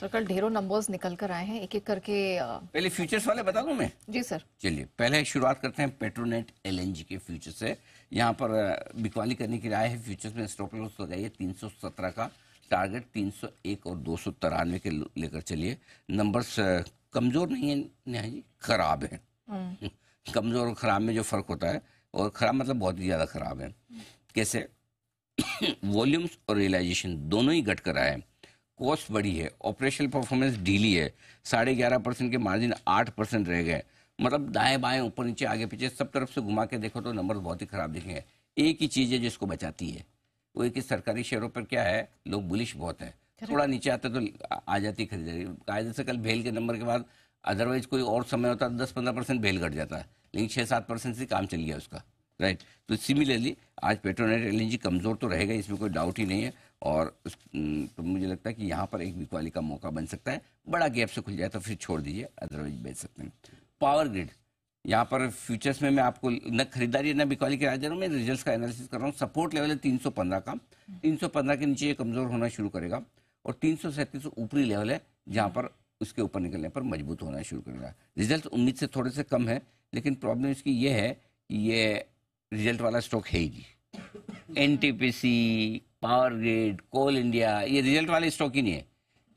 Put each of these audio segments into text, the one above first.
Sir कल ढेरों numbers निकल कर आए हैं, एक एक करके पहले फ्यूचर्स वाले बता दूं मैं? जी सर। चलिए पहले शुरुआत करते हैं पेट्रोनेट एलएनजी के फ्यूचर से। यहाँ पर बिकवाली करने की राय है, फ्यूचर्स में स्टॉप लॉस लगाइए 317 का, टारगेट 301 और 293 के लेकर चलिए। नंबर्स कमज़ोर नहीं है नेहा जी, खराब है। कमज़ोर और ख़राब में जो फ़र्क होता है, और ख़राब मतलब बहुत ही ज़्यादा ख़राब है। कैसे? वॉल्यूम्स और रियलाइजेशन दोनों ही घट कर आए हैं, कॉस्ट बढ़ी है, ऑपरेशनल परफॉर्मेंस ढीली है, 11.5% के मार्जिन 8% रह गए। मतलब दाएँ बाएँ ऊपर नीचे आगे पीछे सब तरफ से घुमा के देखो तो नंबर बहुत ही ख़राब दिखेंगे। एक ही चीज़ है जिसको बचाती है, वो एक ही सरकारी शेयरों पर क्या है, लोग बुलिश बहुत हैं, थोड़ा नीचे आते तो आ जाती खरीदारी। कायदे से कल भेल के नंबर के बाद, अदरवाइज कोई और समय होता तो 10-15% भेल घट जाता है, लेकिन 6-7% से काम चल गया उसका, राइट। तो सिमिलरली आज पेट्रोनेट एलएनजी कमज़ोर तो रहेगा, इसमें कोई डाउट ही नहीं है। और तो मुझे लगता है कि यहाँ पर एक बिकवाली का मौका बन सकता है, बड़ा गैप से खुल जाए तो फिर छोड़ दीजिए, अदरवाइज बेच सकते हैं। पावर ग्रिड यहाँ पर फ्यूचर्स में मैं आपको न खरीदारी न बिकवाली के राजा, मैं रिजल्ट्स का एनालिसिस कर रहा हूँ। सपोर्ट लेवल है 315 का, 315 के नीचे ये कमज़ोर होना शुरू करेगा, और 337 ऊपरी लेवल है जहाँ पर उसके ऊपर निकलने पर मजबूत होना शुरू करेगा। रिजल्ट उम्मीद से थोड़े से कम है, लेकिन प्रॉब्लम इसकी ये है कि ये रिजल्ट वाला स्टॉक है ही नहीं। NTPC, power grid, coal India, ये रिजल्ट वाले स्टॉक ही नहीं है,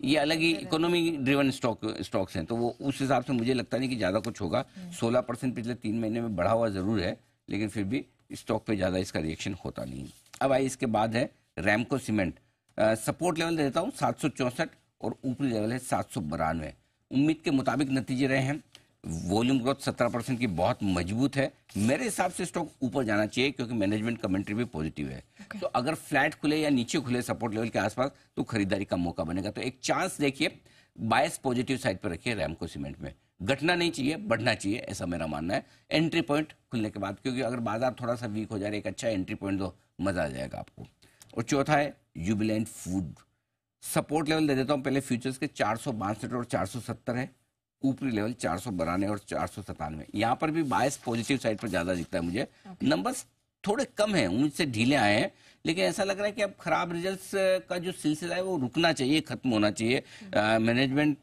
ये अलग ही इकोनॉमी ड्रिवन स्टॉक्स हैं। तो वो उस हिसाब से मुझे लगता नहीं कि ज़्यादा कुछ होगा। 16% पिछले 3 महीने में बढ़ा हुआ ज़रूर है, लेकिन फिर भी स्टॉक पे ज़्यादा इसका रिएक्शन होता नहीं। अब आई इसके बाद है रैमको सीमेंट, सपोर्ट लेवल देता हूँ 764 और ऊपरी लेवल है 792। उम्मीद के मुताबिक नतीजे रहे हैं, वॉल्यूम ग्रोथ 17% की बहुत मजबूत है। मेरे हिसाब से स्टॉक ऊपर जाना चाहिए क्योंकि मैनेजमेंट कमेंट्री भी पॉजिटिव है। तो अगर फ्लैट खुले या नीचे खुले सपोर्ट लेवल के आसपास तो खरीदारी का मौका बनेगा। तो एक चांस देखिए, बायस पॉजिटिव साइड पर रखिए। रैमको सीमेंट में घटना नहीं चाहिए, बढ़ना चाहिए, ऐसा मेरा मानना है। एंट्री पॉइंट खुलने के बाद, क्योंकि अगर बाजार थोड़ा सा वीक हो जा रहा है, एक अच्छा एंट्री पॉइंट दो, मजा आ जाएगा आपको। और चौथा है जुबिलेंट फूड, सपोर्ट लेवल दे देता हूँ पहले फ्यूचर्स के 462 और 470 है, ऊपरी लेवल 492 और 497। यहाँ पर भी बायस पॉजिटिव साइड पर ज़्यादा दिखता है मुझे। नंबर्स थोड़े कम हैं, उम्मीद से ढीले आए हैं, लेकिन ऐसा लग रहा है कि अब ख़राब रिजल्ट्स का जो सिलसिला है वो रुकना चाहिए, ख़त्म होना चाहिए। मैनेजमेंट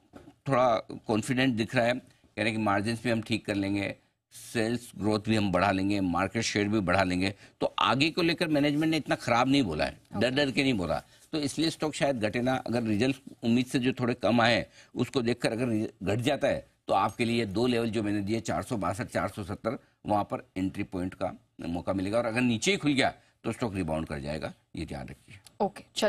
थोड़ा कॉन्फिडेंट दिख रहा है, कह रहे हैं कि मार्जिन भी हम ठीक कर लेंगे, सेल्स ग्रोथ भी हम बढ़ा लेंगे, मार्केट शेयर भी बढ़ा लेंगे। तो आगे को लेकर मैनेजमेंट ने इतना ख़राब नहीं बोला है, डर डर के नहीं बोला, तो इसलिए स्टॉक शायद घटे ना। अगर रिजल्ट उम्मीद से जो थोड़े कम आए उसको देखकर अगर घट जाता है तो आपके लिए दो लेवल जो मैंने दिए 462, 470, वहाँ पर एंट्री पॉइंट का मौका मिलेगा। और अगर नीचे ही खुल गया तो स्टॉक रिबाउंड कर जाएगा, ये ध्यान रखिए। ओके, चलिए।